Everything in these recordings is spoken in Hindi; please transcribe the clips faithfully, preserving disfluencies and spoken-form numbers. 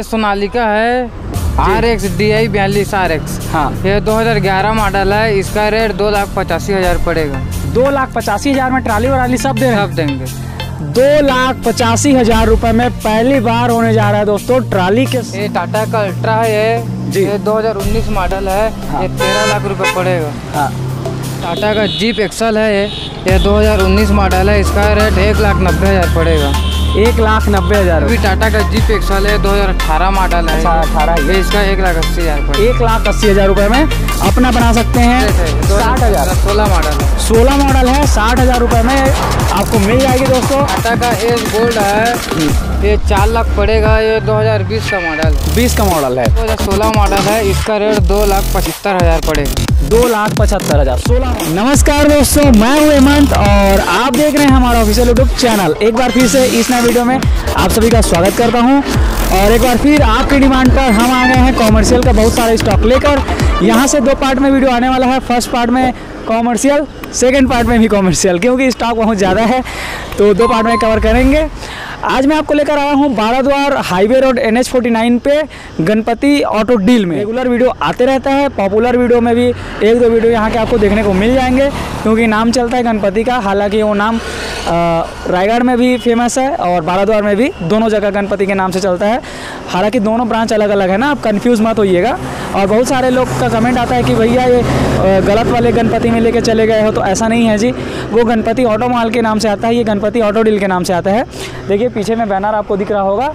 सोनालिका है आर एक्स डी आई बयालीस आर एक्स। हाँ, ये दो हज़ार ग्यारह मॉडल है। इसका रेट दो लाख पचासी हजार पड़ेगा। दो लाख पचासी हजार में ट्राली वाली सब दे सब देंगे। दो लाख पचासी हजार रूपए में पहली बार होने जा रहा है दोस्तों ट्राली के। ये टाटा का अल्ट्रा है जी, ये दो हज़ार उन्नीस मॉडल है। हाँ। ये तेरह लाख रुपए पड़ेगा। हाँ। टाटा का जीप एक्सल है, ये ये दो हज़ार उन्नीस मॉडल है। इसका रेट एक लाख नब्बे हजार पड़ेगा। एक लाख नब्बे हजार। अभी टाटा का जीप एक्सल है, दो हज़ार अठारह मॉडल है। अठारह ये इसका एक लाख अस्सी हजार। एक लाख अस्सी हजार रुपए में अपना बना सकते हैं। साठ हजार सोलह मॉडल है, सोलह मॉडल है। साठ हजार रुपए में आपको मिल जाएगी दोस्तों। टाटा का एस गोल्ड है, ये चार लाख पड़ेगा। ये दो हज़ार बीस का मॉडल है, बीस का मॉडल है, दो हज़ार सोलह मॉडल है। इसका रेट दो लाख पचहत्तर हजार पड़ेगा। दो लाख पचहत्तर हजार सोलह। नमस्कार दोस्तों, मैं हूँ हेमंत और आप देख रहे हैं हमारा ऑफिशियल यूट्यूब चैनल। एक बार फिर से इस नए वीडियो में आप सभी का स्वागत करता हूँ और एक बार फिर आपकी डिमांड पर हम आ गए हैं कॉमर्शियल का बहुत सारा स्टॉक लेकर। यहाँ से दो पार्ट में वीडियो आने वाला है। फर्स्ट पार्ट में कॉमर्शियल, सेकेंड पार्ट में भी कॉमर्शियल, क्योंकि स्टॉक बहुत ज़्यादा है तो दो पार्ट में कवर करेंगे। आज मैं आपको लेकर आया हूँ Baradwar highway road N H forty nine पे गणपति ऑटो डील में। रेगुलर वीडियो आते रहता है, पॉपुलर वीडियो में भी एक दो वीडियो यहाँ के आपको देखने को मिल जाएंगे, क्योंकि नाम चलता है गणपति का। हालांकि वो नाम रायगढ़ में भी फेमस है और बाराद्वार में भी, दोनों जगह गणपति के नाम से चलता है। हालांकि दोनों ब्रांच अलग अलग है ना, आप कन्फ्यूज़ मत होइएगा। और बहुत सारे लोग का कमेंट आता है कि भैया ये गलत वाले गणपति में लेके चले गए हो, तो ऐसा नहीं है जी। वो गणपति ऑटो मॉल के नाम से आता है, ये गणपति ऑटो डील के नाम से आता है। देखिए पीछे में बैनर आपको दिख रहा होगा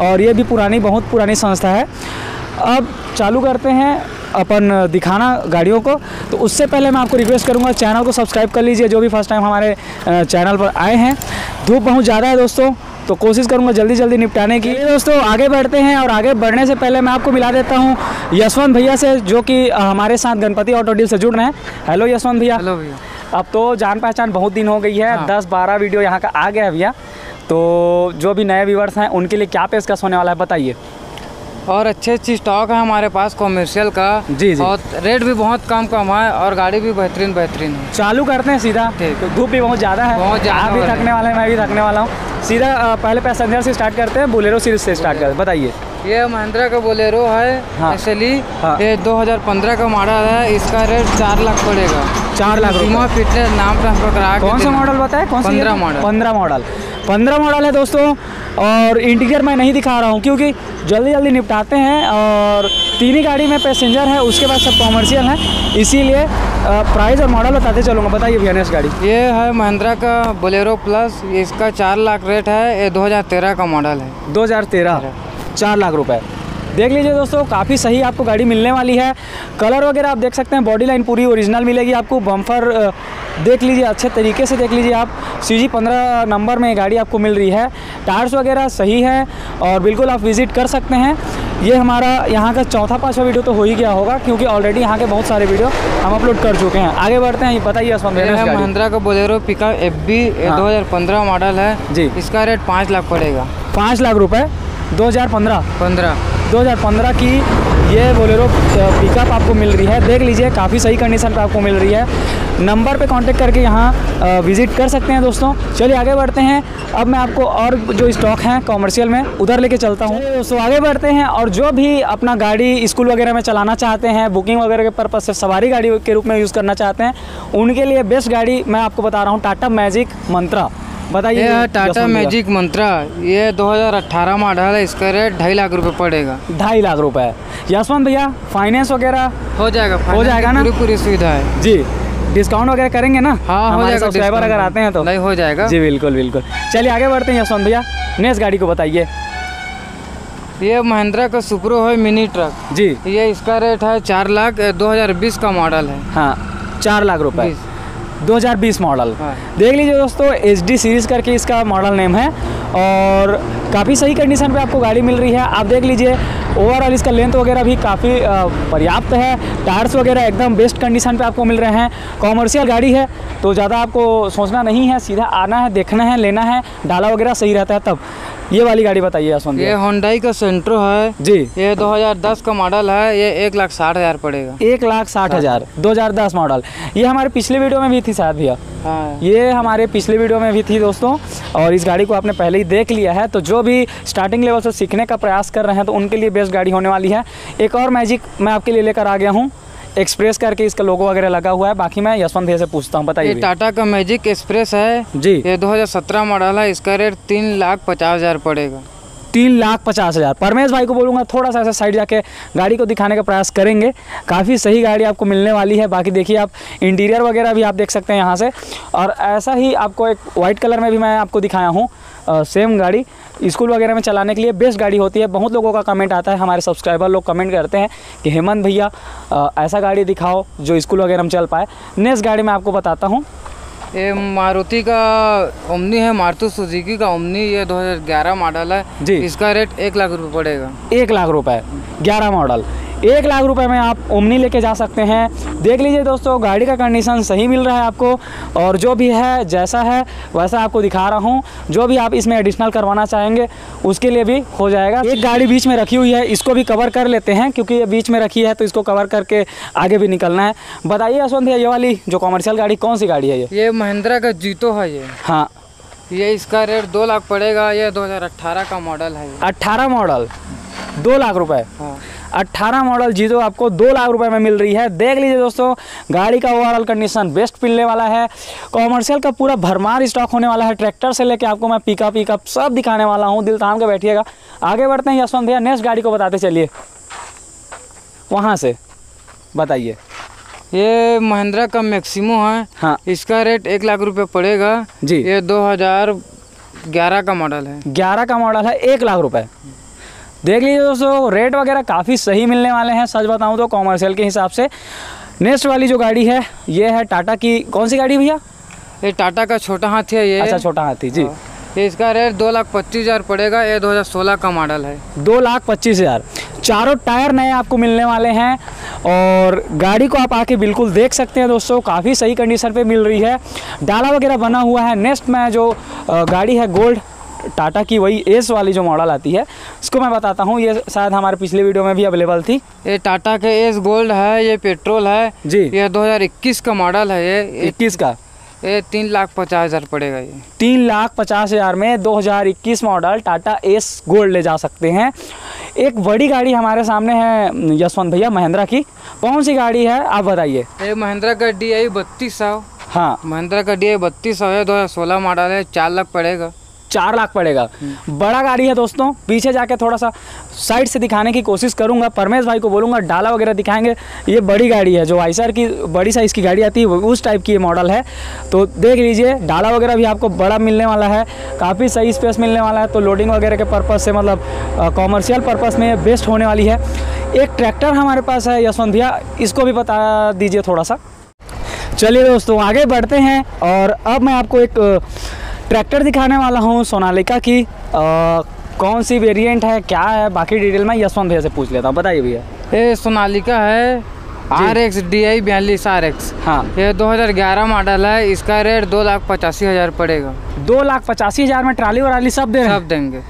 और ये भी पुरानी, बहुत पुरानी संस्था है। अब चालू करते हैं अपन दिखाना गाड़ियों को। तो उससे पहले मैं आपको रिक्वेस्ट करूंगा चैनल को सब्सक्राइब कर लीजिए, जो भी फर्स्ट टाइम हमारे चैनल पर आए हैं। धूप बहुत ज़्यादा है दोस्तों, तो कोशिश करूंगा जल्दी जल्दी निपटाने की। दोस्तों आगे बढ़ते हैं और आगे बढ़ने से पहले मैं आपको मिला देता हूं यशवंत भैया से, जो कि हमारे साथ गणपति ऑटो डील से जुड़ रहे हैं। हेलो यशवंत भैया। हेलो भैया। अब तो जान पहचान बहुत दिन हो गई है। हाँ। दस बारह वीडियो यहाँ का आ गया है भैया, तो जो भी नए व्यूवर्स हैं उनके लिए क्या पेशकश होने वाला है बताइए। और अच्छे अच्छी स्टॉक है हमारे पास कॉमर्शियल का जी जी, और रेट भी बहुत कम कम है और गाड़ी भी बेहतरीन बेहतरीन है। चालू करते हैं सीधा, धूप भी बहुत ज़्यादा है, बहुत ज़्यादा, आप भी थकने वाले हैं, मैं भी थकने वाला हूँ। सीधा पहले पैसेंजर से स्टार्ट करते हैं, बोलेरो सीरीज से स्टार्ट करते हैं। बताइए, ये महिंद्रा का बोलेरो है एक्चुअली। हाँ। ये दो हज़ार पंद्रह का मॉडल है। इसका रेट चार लाख पड़ेगा। चार लाख फिटनेस नाम ट्रांसफर करा। कौन सा मॉडल बताया? कौन सा? पंद्रह मॉडल। पंद्रह मॉडल पंद्रह मॉडल है दोस्तों। और इंटीरियर मैं नहीं दिखा रहा हूँ क्योंकि जल्दी जल्दी निपटाते हैं और तीन ही गाड़ी में पैसेंजर है, उसके बाद सब कॉमर्शियल है, इसीलिए प्राइस और मॉडल बताते चलूँगा। बताइए भैया नेक्स्ट गाड़ी। ये है महिंद्रा का बोलेरो प्लस। इसका चार लाख रेट है। ये दो हज़ार तेरह का मॉडल है। दो हज़ार तेरह चार लाख रुपए। देख लीजिए दोस्तों, काफ़ी सही आपको गाड़ी मिलने वाली है। कलर वगैरह आप देख सकते हैं, बॉडी लाइन पूरी ओरिजिनल मिलेगी आपको। बम्पर देख लीजिए, अच्छे तरीके से देख लीजिए आप। सी जी पंद्रह नंबर में गाड़ी आपको मिल रही है। टायर्स वगैरह सही है और बिल्कुल आप विज़िट कर सकते हैं। ये हमारा यहाँ का चौथा पाँचवा वीडियो तो हो ही गया होगा, क्योंकि ऑलरेडी यहाँ के बहुत सारे वीडियो हम अपलोड कर चुके हैं। आगे बढ़ते हैं, बताइए। महिंद्रा का बोलेरो पिकअप एफ बी दो हज़ार पंद्रह मॉडल है जी। इसका रेट पाँच लाख पड़ेगा। पाँच लाख रुपये। दो हज़ार पंद्रह की ये बोलेरो पिकअप आपको मिल रही है। देख लीजिए काफ़ी सही कंडीशन पर आपको मिल रही है। नंबर पे कांटेक्ट करके यहाँ विज़िट कर सकते हैं दोस्तों। चलिए आगे बढ़ते हैं। अब मैं आपको और जो स्टॉक हैं कॉमर्शियल में उधर लेके चलता हूँ। दोस्तों आगे बढ़ते हैं। और जो भी अपना गाड़ी स्कूल वगैरह में चलाना चाहते हैं, बुकिंग वगैरह के पर्पज़ से सवारी गाड़ी के रूप में यूज़ करना चाहते हैं, उनके लिए बेस्ट गाड़ी मैं आपको बता रहा हूँ टाटा मैजिक मंत्रा। बताइए। यह टाटा मैजिक मंत्रा, ये दो हज़ार अठारह मॉडल है। इसका रेट ढाई लाख रुपए पड़ेगा। ढाई लाख रुपए। यशवंत भैया, फाइनेंस वगैरह हो जाएगा? हो जाएगा ना, पूरी पूरी सुविधा है जी। डिस्काउंट वगैरह करेंगे ना? हाँ हो जाएगा। सब्सक्राइबर अगर आते हैं तो नहीं हो जाएगा जी, बिल्कुल बिल्कुल। चलिए आगे बढ़ते हैं यशवंत भैया, नेक्स्ट गाड़ी को बताइए। ये महिंद्रा का सुप्रो है मिनी ट्रक जी। ये इसका रेट है चार लाख। दो हज़ार बीस का मॉडल है। हाँ चार लाख रुपये, दो हज़ार बीस मॉडल। हाँ। देख लीजिए दोस्तों, एच डी सीरीज़ करके इसका मॉडल नेम है और काफ़ी सही कंडीशन पे आपको गाड़ी मिल रही है। आप देख लीजिए ओवरऑल इसका लेंथ वगैरह भी काफ़ी पर्याप्त है। टायर्स वगैरह एकदम बेस्ट कंडीशन पे आपको मिल रहे हैं। कॉमर्शियल गाड़ी है तो ज़्यादा आपको सोचना नहीं है, सीधा आना है, देखना है, लेना है। डाला वगैरह सही रहता है तब। ये वाली गाड़ी बताइए यशवंत। ये हुंडई का सेंट्रो है जी, ये दो हज़ार दस का मॉडल है, ये एक लाख साठ हजार पड़ेगा। एक लाख साठ हजार दो हज़ार दस मॉडल। ये हमारे पिछले वीडियो में भी थी शायद भैया, हाँ। ये हमारे पिछले वीडियो में भी थी दोस्तों, और इस गाड़ी को आपने पहले ही देख लिया है। तो जो भी स्टार्टिंग लेवल से सीखने का प्रयास कर रहे हैं तो उनके लिए बेस्ट गाड़ी होने वाली है। एक और मैजिक मैं आपके लिए लेकर आ गया हूँ, एक्सप्रेस करके इसका लोगो वगैरह लगा हुआ है। बाकी मैं यशवंत भैया से पूछता हूँ, बताइए। ये टाटा का मैजिक एक्सप्रेस है जी, ये दो हज़ार सत्रह मॉडल है, इसका रेट तीन लाख पचास हजार पड़ेगा। तीन लाख पचास हज़ार। परमेश भाई को बोलूँगा थोड़ा सा ऐसा साइड जाके गाड़ी को दिखाने का प्रयास करेंगे। काफ़ी सही गाड़ी आपको मिलने वाली है। बाकी देखिए आप इंटीरियर वगैरह भी आप देख सकते हैं यहाँ से। और ऐसा ही आपको एक वाइट कलर में भी मैं आपको दिखाया हूँ सेम गाड़ी, स्कूल वगैरह में चलाने के लिए बेस्ट गाड़ी होती है। बहुत लोगों का कमेंट आता है, हमारे सब्सक्राइबर लोग कमेंट करते हैं कि हेमंत भैया ऐसा गाड़ी दिखाओ जो स्कूल वगैरह में चल पाए। नेक्स्ट गाड़ी मैं आपको बताता हूँ। ये मारुति का ओमनी है, मारुति सुजुकी का ओमनी, ये दो हज़ार ग्यारह मॉडल है जी, इसका रेट एक लाख रुपए पड़ेगा। एक लाख रुपए, ग्यारह मॉडल, एक लाख रुपए में आप ओमनी लेके जा सकते हैं। देख लीजिए दोस्तों, गाड़ी का कंडीशन सही मिल रहा है आपको, और जो भी है जैसा है वैसा आपको दिखा रहा हूँ। जो भी आप इसमें एडिशनल करवाना चाहेंगे उसके लिए भी हो जाएगा। एक गाड़ी बीच में रखी हुई है, इसको भी कवर कर लेते हैं क्योंकि ये बीच में रखी है तो इसको कवर करके आगे भी निकलना है। बताइए यशवंत भैया, ये वाली जो कॉमर्शियल गाड़ी कौन सी गाड़ी है? ये ये महिंद्रा का जीतो है ये, हाँ। ये इसका रेट दो लाख पड़ेगा, ये दो हज़ार अट्ठारह का मॉडल है। अट्ठारह मॉडल, दो लाख रुपये, अट्ठारह मॉडल जीतो आपको दो लाख रुपए में मिल रही है। देख लीजिए दोस्तों, गाड़ी का ओवरऑल कंडीशन बेस्ट मिलने वाला है। कॉमर्शियल का पूरा भरमार स्टॉक होने वाला है, ट्रैक्टर से लेके आपको मैं पिकअप पिकअप सब दिखाने वाला हूँ। दिल थाम के बैठिएगा। आगे बढ़ते हैं यशवंत भैया, नेक्स्ट गाड़ी को बताते चलिए वहाँ से, बताइए। ये महिंद्रा का मैक्सिमो है, हाँ। इसका रेट एक लाख रुपये पड़ेगा जी, ये दो हज़ार ग्यारह का मॉडल है। ग्यारह का मॉडल है, एक लाख रुपये। देख लीजिए दोस्तों, रेट वगैरह काफ़ी सही मिलने वाले हैं सच बताऊं तो कॉमर्शियल के हिसाब से। नेक्स्ट वाली जो गाड़ी है ये है टाटा की, कौन सी गाड़ी भैया? ये टाटा का छोटा हाथी है ये। अच्छा, छोटा हाथी जी, ये इसका रेट दो लाख पच्चीस हज़ार पड़ेगा, ये दो हज़ार सोलह का मॉडल है। दो लाख पच्चीस हज़ार, चारों टायर नए आपको मिलने वाले हैं, और गाड़ी को आप आके बिल्कुल देख सकते हैं दोस्तों, काफ़ी सही कंडीशन पर मिल रही है, डाला वगैरह बना हुआ है। नेक्स्ट में जो गाड़ी है गोल्ड, टाटा की वही एस वाली जो मॉडल आती है, इसको मैं बताता हूँ। ये शायद हमारे पिछले वीडियो में भी अवेलेबल थी। ये टाटा के एस गोल्ड है, ये पेट्रोल है जी, ये दो हज़ार इक्कीस का मॉडल है। ये इक्कीस का, ये तीन लाख पचास हज़ार पड़ेगा। ये तीन लाख पचास हज़ार में दो हज़ार इक्कीस मॉडल टाटा एस गोल्ड ले जा सकते हैं। एक बड़ी गाड़ी हमारे सामने है यशवंत भैया, महिंद्रा की कौन सी गाड़ी है आप बताइए? ये महिंद्रा का डी आई बत्तीस सौ, हाँ, महिंद्रा का डी आई बत्तीस सौ है, दो हज़ार सोलह मॉडल है, चार लाख पड़ेगा। चार लाख पड़ेगा, बड़ा गाड़ी है दोस्तों। पीछे जाके थोड़ा सा साइड से दिखाने की कोशिश करूंगा, परमेश भाई को बोलूंगा डाला वगैरह दिखाएंगे। ये बड़ी गाड़ी है, जो आईसर की बड़ी साइज़ की गाड़ी आती है उस टाइप की ये मॉडल है। तो देख लीजिए, डाला वगैरह भी आपको बड़ा मिलने वाला है, काफ़ी सही स्पेस मिलने वाला है। तो लोडिंग वगैरह के पर्पज़ से, मतलब कॉमर्शियल पर्पज़ में बेस्ट होने वाली है। एक ट्रैक्टर हमारे पास है यशवंत भैया, इसको भी बता दीजिए थोड़ा सा। चलिए दोस्तों आगे बढ़ते हैं, और अब मैं आपको एक ट्रैक्टर दिखाने वाला हूँ सोनालिका की। आ, कौन सी वेरिएंट है, क्या है, बाकी डिटेल मैं यशवंत भैया से पूछ लेता हूँ। बताइए भैया। ये सोनालिका है आर एक्स डी आई बयालीस आर एक्स, हाँ, ये दो हज़ार ग्यारह मॉडल है, इसका रेट दो लाख पचासी हज़ार पड़ेगा। दो लाख पचासी हज़ार में ट्राली वराली सब दे सब देंगे।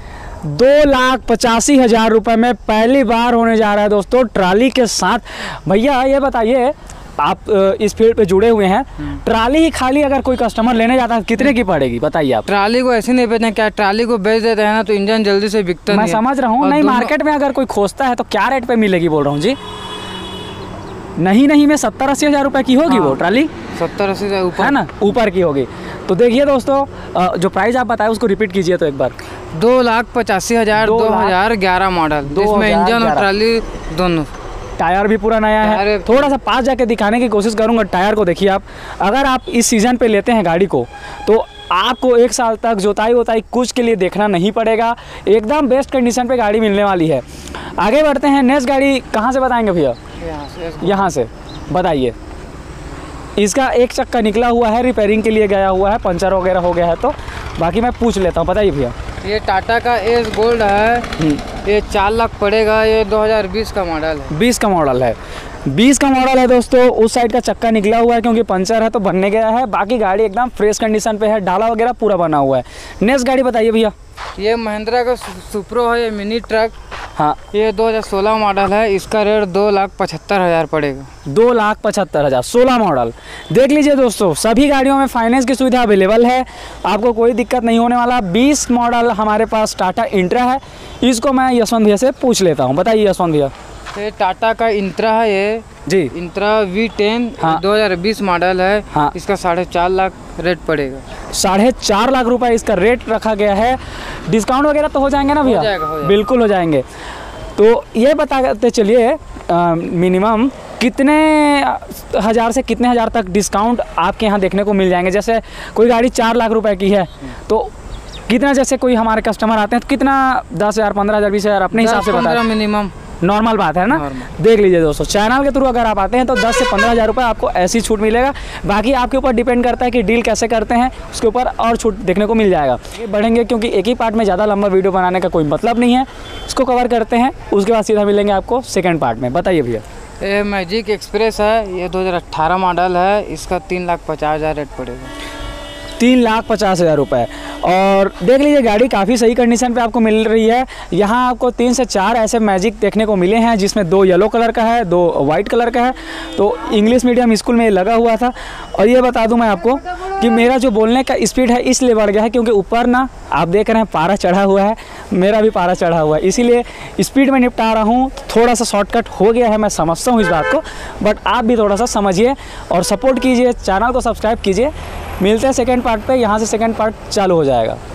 दो लाख पचासी हज़ार रुपये में पहली बार होने जा रहा है दोस्तों, ट्राली के साथ। भैया ये बताइए, आप इस फील्ड पे जुड़े हुए हैं, ट्राली ही खाली अगर कोई कस्टमर लेने जाता है कितने की पड़ेगी बताइए आप? ट्राली को ऐसे नहीं बेचना, क्या ट्राली को बेच देते हैं ना तो इंजन जल्दी से बिकता नहीं है। मैं समझ रहा हूँ, नहीं मार्केट में अगर कोई खोजता है तो क्या रेट पे मिलेगी बोल रहा हूँ जी? नहीं नहीं, मैं सत्तर अस्सी हज़ार रुपये की होगी, हाँ, वो ट्राली सत्तर अस्सी हज़ार ऊपर है ना, ऊपर की होगी। तो देखिए दोस्तों, जो प्राइस आप बताए उसको रिपीट कीजिए तो एक बार। दो लाख पचासी हज़ार, दो हज़ार ग्यारह मॉडल, इसमें इंजन और ट्राली दोनों, टायर भी पूरा नया है। थोड़ा सा पास जाके दिखाने की कोशिश करूंगा टायर को। देखिए आप, अगर आप इस सीज़न पे लेते हैं गाड़ी को तो आपको एक साल तक जोताई वोताई कुछ के लिए देखना नहीं पड़ेगा, एकदम बेस्ट कंडीशन पे गाड़ी मिलने वाली है। आगे बढ़ते हैं, नेक्स्ट गाड़ी कहाँ से बताएंगे भैया? यहाँ से बताइए। इसका एक चक्का निकला हुआ है, रिपेयरिंग के लिए गया हुआ है, पंचर वगैरह हो गया है, तो बाकी मैं पूछ लेता हूँ। बताइए भैया। ये टाटा का एस गोल्ड है, ये चार लाख पड़ेगा, ये दो हज़ार बीस का मॉडल है। बीस का मॉडल है, बीस का मॉडल है दोस्तों। उस साइड का चक्का निकला हुआ है क्योंकि पंचर है तो बनने गया है, बाकी गाड़ी एकदम फ्रेश कंडीशन पे है, ढाला वगैरह पूरा बना हुआ है। नेक्स्ट गाड़ी बताइए भैया। ये महिंद्रा का सुप्रो है, ये मिनी ट्रक। हाँ, ये दो हज़ार सोलह मॉडल है, इसका रेट दो लाख पचहत्तर हज़ार पड़ेगा। दो लाख पचहत्तर हज़ार, सोलह मॉडल। देख लीजिए दोस्तों, सभी गाड़ियों में फाइनेंस की सुविधा अवेलेबल है, आपको कोई दिक्कत नहीं होने वाला। बीस मॉडल हमारे पास टाटा इंट्रा है, इसको मैं यशवंत भैया से पूछ लेता हूँ। बताइए यशवंत भैया। ये टाटा का इंट्रा है, ये जी इंट्रा वी टेन। हाँ, दो हज़ार बीस मॉडल है। हाँ, इसका साढ़े चार लाख रेट पड़ेगा। साढ़े चार लाख रुपए इसका रेट रखा गया है। डिस्काउंट वगैरह तो हो जाएंगे ना भैया? बिल्कुल हो जाएंगे। तो ये बताते चलिए मिनिमम कितने हज़ार से कितने हज़ार तक डिस्काउंट आपके यहाँ देखने को मिल जाएंगे। जैसे कोई गाड़ी चार लाख रुपये की है तो कितना, जैसे कोई हमारे कस्टमर आते हैं तो कितना, दस हज़ार पंद्रह हज़ार बीस हज़ार अपने हिसाब से बताएं। मिनिमम नॉर्मल बात है ना। देख लीजिए दोस्तों, चैनल के थ्रू अगर आप आते हैं तो दस से पंद्रह हज़ार रुपये आपको ऐसी छूट मिलेगा। बाकी आपके ऊपर डिपेंड करता है कि डील कैसे करते हैं, उसके ऊपर और छूट देखने को मिल जाएगा। ये बढ़ेंगे क्योंकि एक ही पार्ट में ज़्यादा लंबा वीडियो बनाने का कोई मतलब नहीं है, इसको कवर करते हैं, उसके बाद सीधा मिलेंगे आपको सेकेंड पार्ट में। बताइए भैया। ये मैजिक एक्सप्रेस है, ये दो हज़ार अट्ठारह मॉडल है, इसका तीन लाख पचास हज़ार रेट पड़ेगा। तीन लाख पचास हज़ार रुपये। और देख लीजिए गाड़ी काफ़ी सही कंडीशन पे आपको मिल रही है। यहाँ आपको तीन से चार ऐसे मैजिक देखने को मिले हैं, जिसमें दो येलो कलर का है, दो वाइट कलर का है। तो इंग्लिश मीडियम स्कूल में ये लगा हुआ था। और ये बता दूं मैं आपको कि मेरा जो बोलने का स्पीड है इसलिए बढ़ गया है क्योंकि ऊपर ना आप देख रहे हैं पारा चढ़ा हुआ है, मेरा भी पारा चढ़ा हुआ है, इसीलिए स्पीड में निपटा रहा हूँ। थोड़ा सा शॉर्टकट हो गया है, मैं समझता हूँ इस बात को, बट आप भी थोड़ा सा समझिए और सपोर्ट कीजिए, चैनल को सब्सक्राइब कीजिए। मिलते हैं सेकेंड पार्ट पे, यहाँ से सेकेंड पार्ट चालू हो जाएगा।